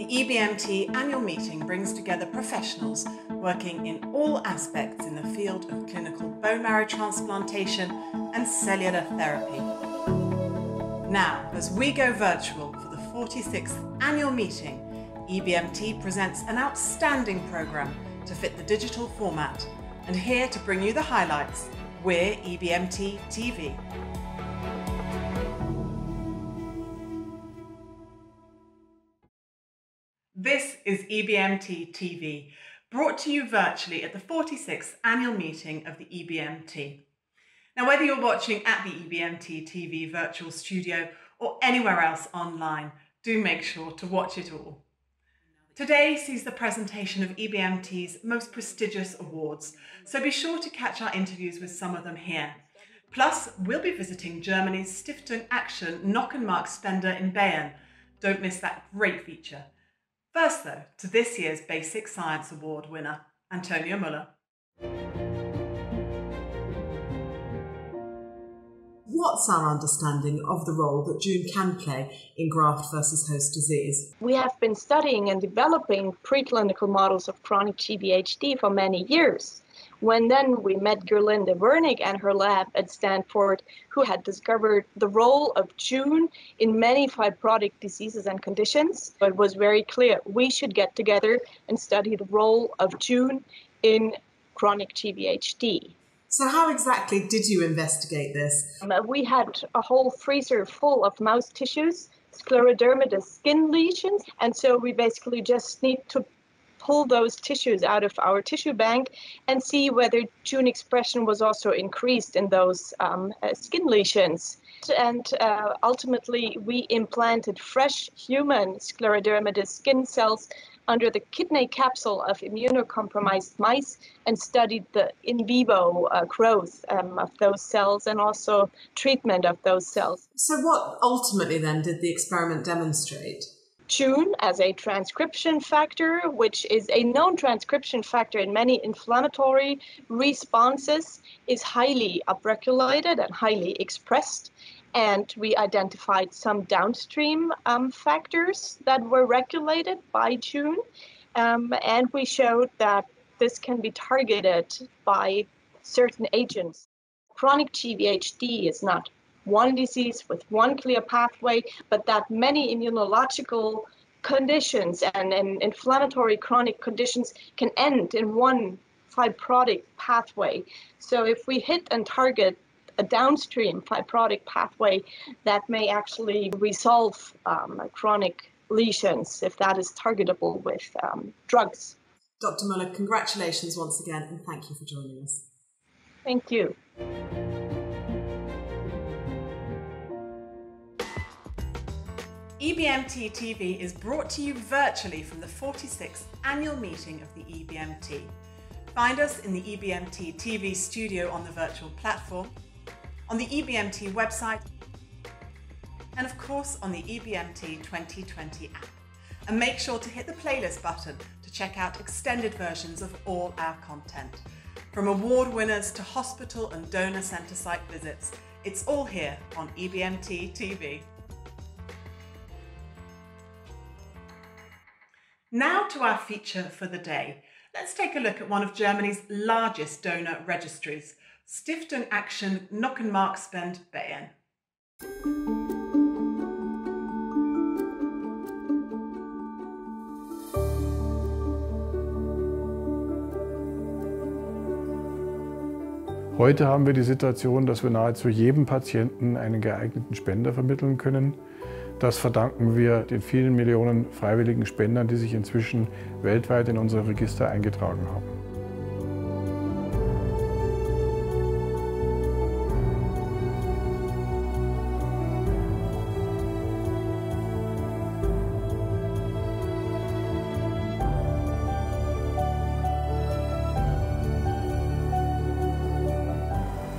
The EBMT annual meeting brings together professionals working in all aspects in the field of clinical bone marrow transplantation and cellular therapy. Now, as we go virtual for the 46th annual meeting, EBMT presents an outstanding program to fit the digital format. And here to bring you the highlights, we're EBMT TV. This is EBMT TV, brought to you virtually at the 46th annual meeting of the EBMT. Now, whether you're watching at the EBMT TV virtual studio or anywhere else online, do make sure to watch it all. Today sees the presentation of EBMT's most prestigious awards, so be sure to catch our interviews with some of them here. Plus, we'll be visiting Germany's Stiftung Aktion Knochenmarkspende in Bayern. Don't miss that great feature. First, though, to this year's Basic Science Award winner, Antonia Muller. What's our understanding of the role that June can play in graft versus host disease? We have been studying and developing preclinical models of chronic GVHD for many years. When then we met Gerlinde Wernig and her lab at Stanford, who had discovered the role of June in many fibrotic diseases and conditions, it was very clear we should get together and study the role of June in chronic GVHD. So how exactly did you investigate this? We had a whole freezer full of mouse tissues, scleroderma skin lesions, and so we basically just need to pull those tissues out of our tissue bank and see whether June expression was also increased in those skin lesions. And ultimately, we implanted fresh human scleroderma skin cells under the kidney capsule of immunocompromised mice and studied the in vivo growth of those cells and also treatment of those cells. So what ultimately then did the experiment demonstrate? June as a transcription factor, which is a known transcription factor in many inflammatory responses, is highly upregulated and highly expressed. And we identified some downstream factors that were regulated by June. And we showed that this can be targeted by certain agents. Chronic GVHD is not one disease with one clear pathway, but that many immunological conditions and inflammatory chronic conditions can end in one fibrotic pathway. So if we hit and target a downstream fibrotic pathway, that may actually resolve chronic lesions if that is targetable with drugs. Dr. Muller, congratulations once again, and thank you for joining us. Thank you. EBMT TV is brought to you virtually from the 46th annual meeting of the EBMT. Find us in the EBMT TV studio on the virtual platform, on the EBMT website, and of course on the EBMT 2020 app. And make sure to hit the playlist button to check out extended versions of all our content. From award winners to hospital and donor centre site visits, it's all here on EBMT TV. Now to our feature for the day. Let's take a look at one of Germany's largest donor registries, Stiftung Aktion Knochenmarkspende Bayern. Heute haben wir die Situation, dass wir nahezu jedem Patienten einen geeigneten Spender vermitteln können. Das verdanken wir den vielen Millionen freiwilligen Spendern, die sich inzwischen weltweit in unsere Register eingetragen haben.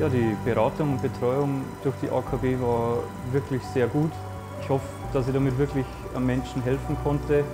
Ja, die Beratung und Betreuung durch die AKB war wirklich sehr gut. Ich hoffe, dass ich damit wirklich einem Menschen helfen konnte.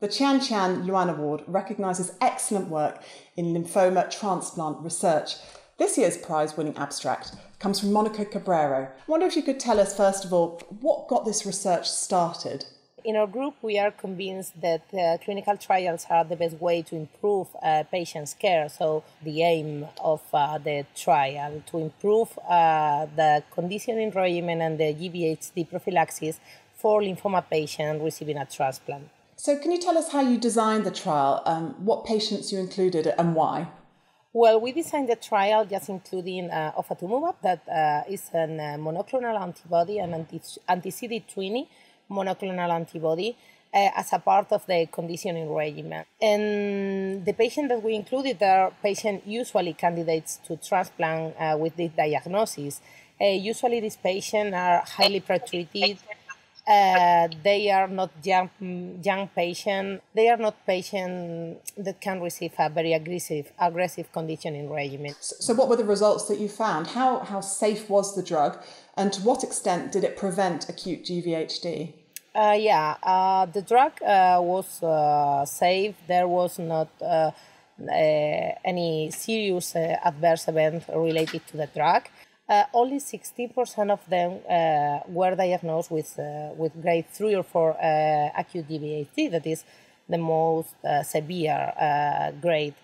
The Jian-Jian Luan Award recognises excellent work in lymphoma transplant research. This year's prize-winning abstract comes from Monica Cabrero. I wonder if you could tell us, first of all, what got this research started? In our group, we are convinced that clinical trials are the best way to improve patients' care. So the aim of the trial to improve the conditioning regimen and the GVHD prophylaxis for lymphoma patients receiving a transplant. So can you tell us how you designed the trial, what patients you included and why? Well, we designed the trial just including Ofatumumab, that is a monoclonal antibody, an anti-CD20 monoclonal antibody, as a part of the conditioning regimen. And the patients that we included are patients usually candidates to transplant with this diagnosis. Usually these patients are highly pretreated. They are not young patients. They are not patients that can receive a very aggressive conditioning regimen. So what were the results that you found? How safe was the drug, and to what extent did it prevent acute GVHD? The drug was safe. There was not any serious adverse event related to the drug. Only 16% of them were diagnosed with grade 3 or 4 acute GVHD, that is the most severe grade.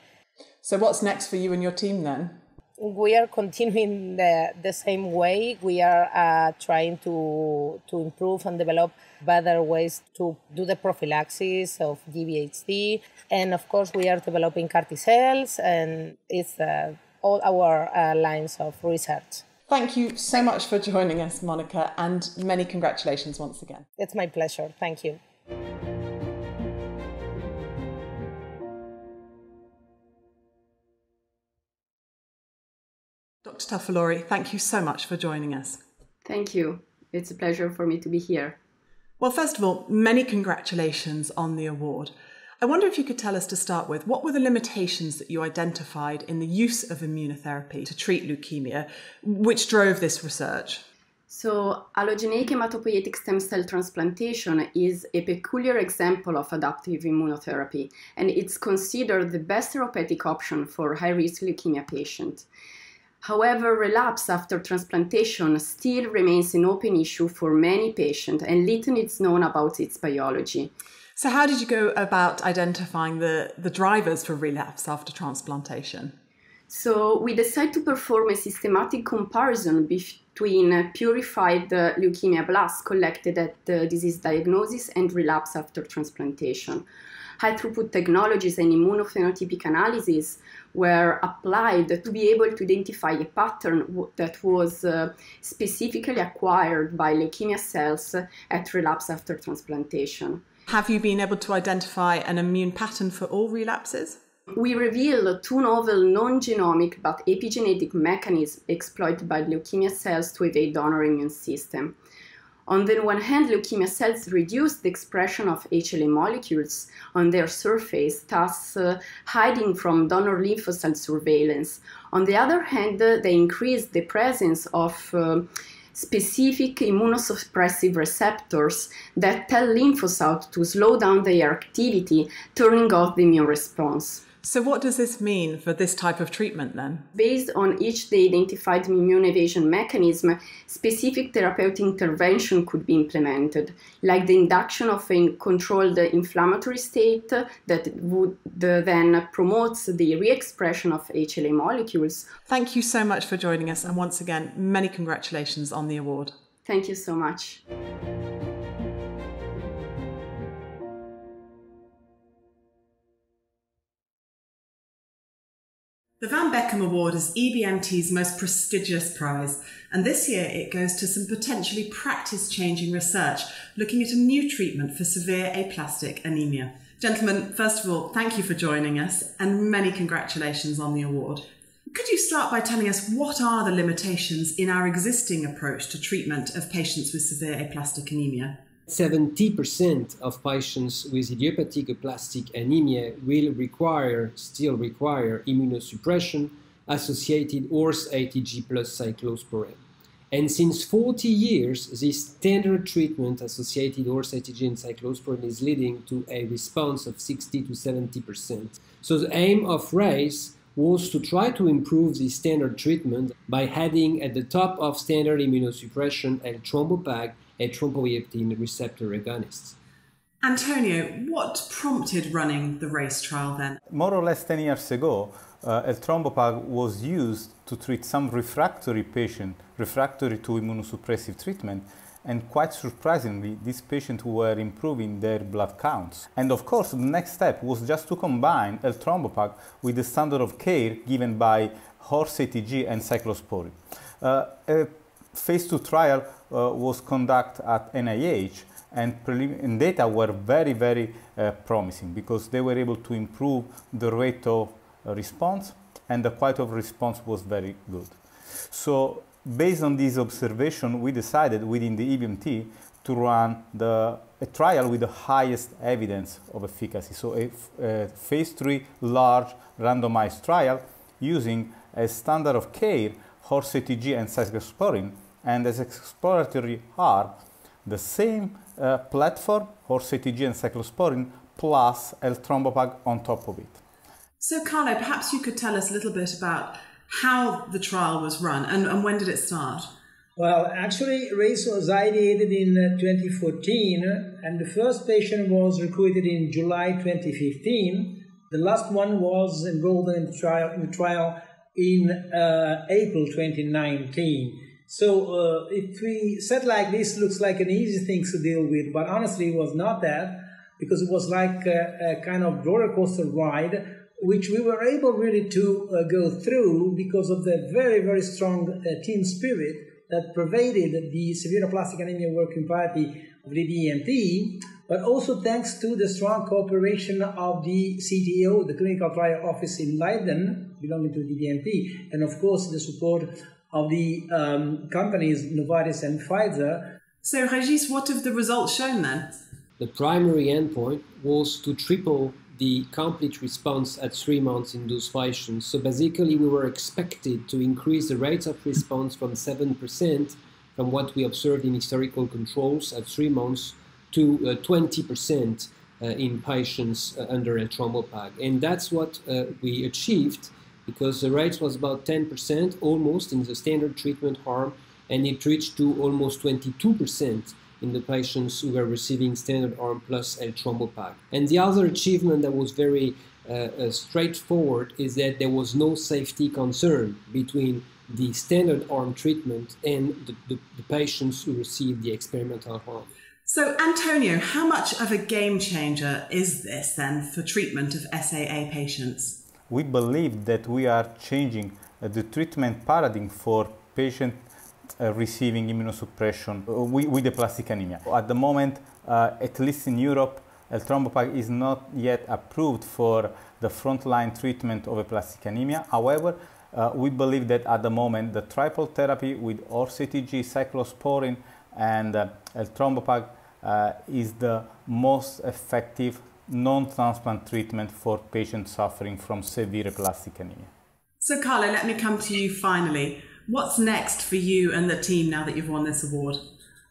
So what's next for you and your team then? We are continuing the same way. We are trying to improve and develop better ways to do the prophylaxis of GVHD. And of course, we are developing CAR-T cells, and it's all our lines of research. Thank you so much for joining us, Monica, and many congratulations once again. It's my pleasure. Thank you. Dr. Tuffalori, thank you so much for joining us. Thank you. It's a pleasure for me to be here. Well, first of all, many congratulations on the award. I wonder if you could tell us to start with, what were the limitations that you identified in the use of immunotherapy to treat leukemia, which drove this research? So allogeneic hematopoietic stem cell transplantation is a peculiar example of adaptive immunotherapy, and it's considered the best therapeutic option for high-risk leukemia patients. However, relapse after transplantation still remains an open issue for many patients, and little is known about its biology. So how did you go about identifying the drivers for relapse after transplantation? So we decided to perform a systematic comparison between purified leukemia blasts collected at the disease diagnosis and relapse after transplantation. High-throughput technologies and immunophenotypic analysis were applied to be able to identify a pattern that was specifically acquired by leukemia cells at relapse after transplantation. Have you been able to identify an immune pattern for all relapses? We revealed two novel non-genomic but epigenetic mechanisms exploited by leukemia cells to evade donor immune system. On the one hand, leukemia cells reduce the expression of HLA molecules on their surface, thus hiding from donor lymphocyte surveillance. On the other hand, they increase the presence of specific immunosuppressive receptors that tell lymphocytes to slow down their activity, turning off the immune response. So what does this mean for this type of treatment then? Based on each they identified immune evasion mechanism, specific therapeutic intervention could be implemented, like the induction of a controlled inflammatory state that would then promotes the re-expression of HLA molecules. Thank you so much for joining us, and once again, many congratulations on the award. Thank you so much. The Van Bekkum Award is EBMT's most prestigious prize, and this year it goes to some potentially practice-changing research looking at a new treatment for severe aplastic anemia. Gentlemen, first of all, thank you for joining us, and many congratulations on the award. Could you start by telling us what are the limitations in our existing approach to treatment of patients with severe aplastic anemia? 70% of patients with idiopathic aplastic anemia will still require immunosuppression associated with ATG plus cyclosporine. And since 40 years, this standard treatment associated horse ATG and cyclosporine is leading to a response of 60 to 70%. So the aim of RACE was to try to improve the standard treatment by adding at the top of standard immunosuppression Eltrombopag, a thrombopoietin receptor agonist. Antonio, what prompted running the RACE trial then? More or less 10 years ago, Eltrombopag was used to treat some refractory patients, refractory to immunosuppressive treatment, and quite surprisingly, these patients were improving their blood counts. And of course, the next step was just to combine Eltrombopag with the standard of care given by horse ATG and cyclosporine. A phase 2 trial was conducted at NIH, and data were very, very promising because they were able to improve the rate of response, and the quality of response was very good. So based on this observation, we decided within the EBMT to run a trial with the highest evidence of efficacy. So a phase 3 large randomized trial using a standard of care, horse ATG and cyclosporine, and as exploratory arm, the same platform, horse ATG and cyclosporine, plus Eltrombopag on top of it. So Carlo, perhaps you could tell us a little bit about how the trial was run and when did it start? Well, actually, RACE was ideated in 2014, and the first patient was recruited in July 2015. The last one was enrolled in the trial in April 2019. So if we said like this, looks like an easy thing to deal with, but honestly it was not that, because it was like a kind of roller coaster ride, which we were able really to go through because of the very, very strong team spirit that pervaded the severoplastic anemia working party of the EBMT, but also thanks to the strong cooperation of the CTO, the Clinical Trial Office in Leiden, belonging to the EBMT, and of course the support of the companies Novartis and Pfizer. So Regis, what have the results shown then? The primary endpoint was to triple the complete response at 3 months in those patients. So basically we were expected to increase the rates of response from 7% from what we observed in historical controls at 3 months to 20% in patients under Eltrombopag. And that's what we achieved, because the rate was about 10% almost in the standard treatment arm, and it reached to almost 22% in the patients who were receiving standard arm plus Eltrombopag. And the other achievement that was very straightforward is that there was no safety concern between the standard arm treatment and the patients who received the experimental arm. So Antonio, how much of a game changer is this then for treatment of SAA patients? We believe that we are changing the treatment paradigm for patients receiving immunosuppression with aplastic anemia. At the moment, at least in Europe, Eltrombopag is not yet approved for the frontline treatment of aplastic anemia. However, we believe that at the moment, the triple therapy with horse ATG, cyclosporine and Eltrombopag is the most effective non-transplant treatment for patients suffering from severe aplastic anemia. So Carlo, let me come to you finally. What's next for you and the team now that you've won this award?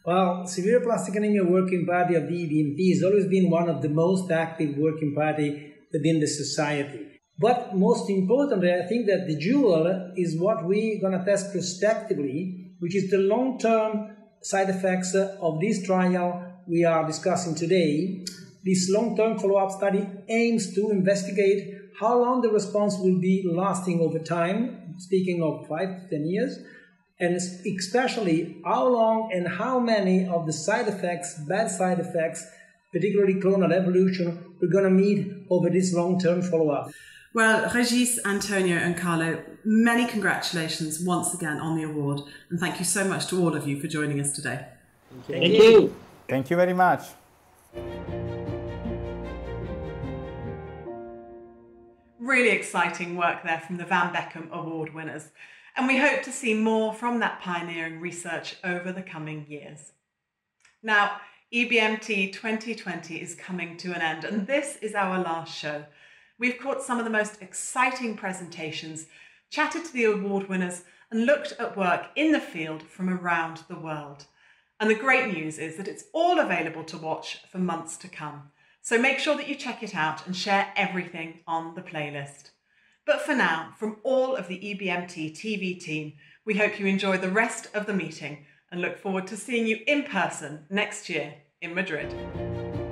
Well, severe aplastic anemia working party of the EBMT has always been one of the most active working party within the society. But most importantly, I think that the jewel is what we're going to test prospectively, which is the long-term side effects of this trial we are discussing today. This long-term follow-up study aims to investigate how long the response will be lasting over time, speaking of 5 to 10 years, and especially how long and how many of the side effects, bad side effects, particularly clonal evolution, we're going to meet over this long-term follow-up. Well, Regis, Antonio and Carlo, many congratulations once again on the award, and thank you so much to all of you for joining us today. Thank you. Thank you very much. Really exciting work there from the Van Bekkum Award winners, and we hope to see more from that pioneering research over the coming years. Now, EBMT 2020 is coming to an end, and this is our last show. We've caught some of the most exciting presentations, chatted to the award winners, and looked at work in the field from around the world. And the great news is that it's all available to watch for months to come. So make sure that you check it out and share everything on the playlist. But for now, from all of the EBMT TV team, we hope you enjoy the rest of the meeting and look forward to seeing you in person next year in Madrid.